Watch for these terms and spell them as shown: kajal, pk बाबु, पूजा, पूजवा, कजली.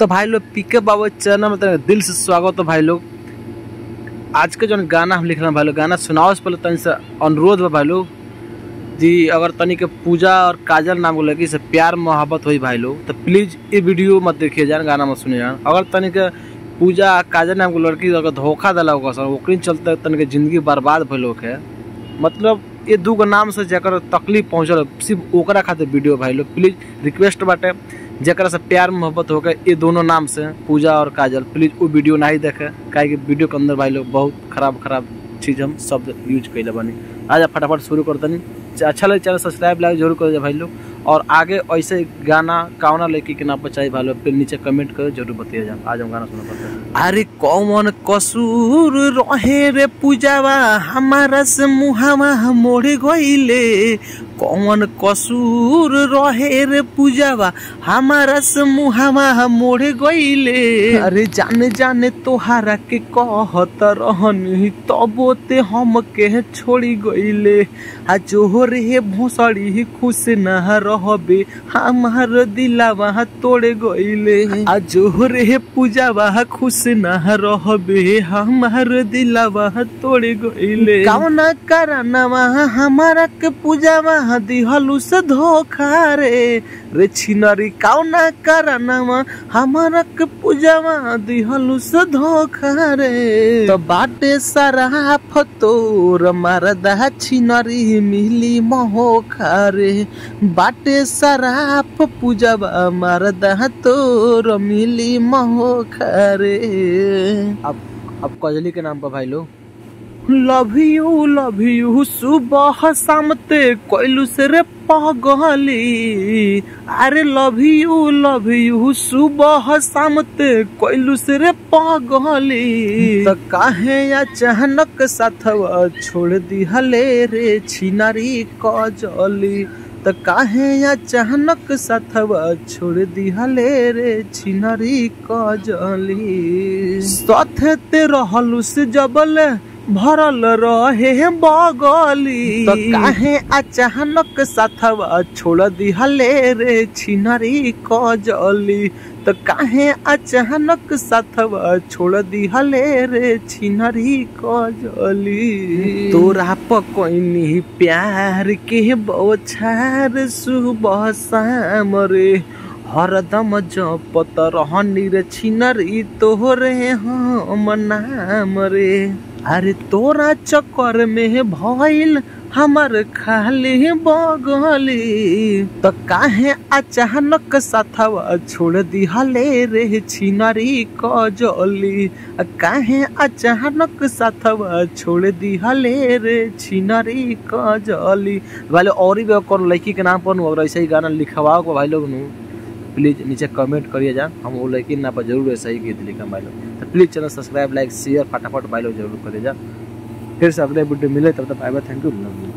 तो भाई लोग पीके बाबू चैनल मतलब दिल से स्वागत हो भाई लोग। आज के जो गाना हम लिख रहे हैं भाई लोग, गाना सुनाओ से पहले तनि से अनुरोध है भाई लोग जी, अगर तनि के पूजा और काजल नाम को लगी से प्यार मोहब्बत हुई भाई लोग तो प्लीज़ ये वीडियो मत देखिए जान, गाना मत सुनिए जान। अगर तनि के पूजा काजल नाम को लड़की अगर धोखा दिला होगा सर ओकरे चलते तनि के जिंदगी बर्बाद भइल है, मतलब ये दूगो नाम से जकर तकलीफ पहुँचल सिर्फ ओकरा खातिर वीडियो भाई लोग प्लीज़ रिक्वेस्ट बाटे, जरा से प्यार मोहब्बत होकर ये दोनों नाम से पूजा और काजल प्लीज़ वो वीडियो ना ही देखे, काहे कि वीडियो के अंदर भाई लोग बहुत खराब खराब चीज़ हम शब्द यूज कैले बनी। आज फटाफट शुरू कर देनी, अच्छा लगे चैनल सब्सक्राइब लाइक जरूर कर भाई लोग, और आगे ऐसे गाना कावना लेके के नाम पर चाहिए भाई लोग फिर नीचे कमेंट करो जरूर बताइए जान। आज हम गाना सुना पड़ता है। अरे कौन कसूर रहे रे पूजावा हमारा से मुहावा मोड़ गईले, कौन कसूर रहे रे पूजावा हमारा से मुहावा मोड़ गईले। अरे जाने जाने तोहारा के कहत रहनी तबो ते हम के छोड़ी गईले, आ जोहर हे भोसड़ी खुश न रहबे हमार दिलावा तोड़ गईले, आ जोहर हे पूजावा खुश न रहबे हमार दिलावा तोड़ गईले। कौना करानावा हमारा के पूजावा दिहलू से धोखा रे छिनरी, कौना करानावा हमारा के पूजावा दिहलू से धोखा रे, तो बाटे सराफ तोर मरदा छिनरी मिली मोखा रे, बाटे सराफ पूजावा मरदा तोर मिली मोखा रे। अब कजली के नाम पर भाई लोग लव यू सुबह शामते कोइलू से रे पगली, अरे लव यू सुबह शामते कोइलू से रे पगली, तो काहे अचानक साथवा छोड़ दिहले रे छिनारी कजली, तो काहे अचानक साथवा छोड़ दिहले रे छिनारी कजली। साथे ते रहलू से जबल भरल रहे बगली, तो काहे अचानक साथवा छोड़ दिहले रे छिनारी कजली, तो काहे अचानक साथवा छोड़ दिहले रे छिनारी कजली। तोरा पकइनी प्यार के बौछार सुबह शाम रे, हरदम जपत रहनी रे छिनारी तोहरे हम नाम रे, अरे तोरा चक्कर में भइल हमार खाली बगली, तो काहे अचानक साथवा छोड़ दिहले रे छिनारी कजली, काहे अचानक साथवा छोड़ दिहले रे छिनारी कजली। भाई लोग और भी कौन लड़की के नाम पर और ऐसे ही गाना लिखवाओ को भाई लोग नू प्लीज़ नीचे कमेंट करिए जान, हम वो लड़की ना पर जरूर ऐसा ही गीत लिखा भाई लोग, तो please channel subscribe like share फटाफट भाई लोग जरूर करिए जान। फिर से अपने वीडियो मिले तब तक बाय बाय, थैंक यू।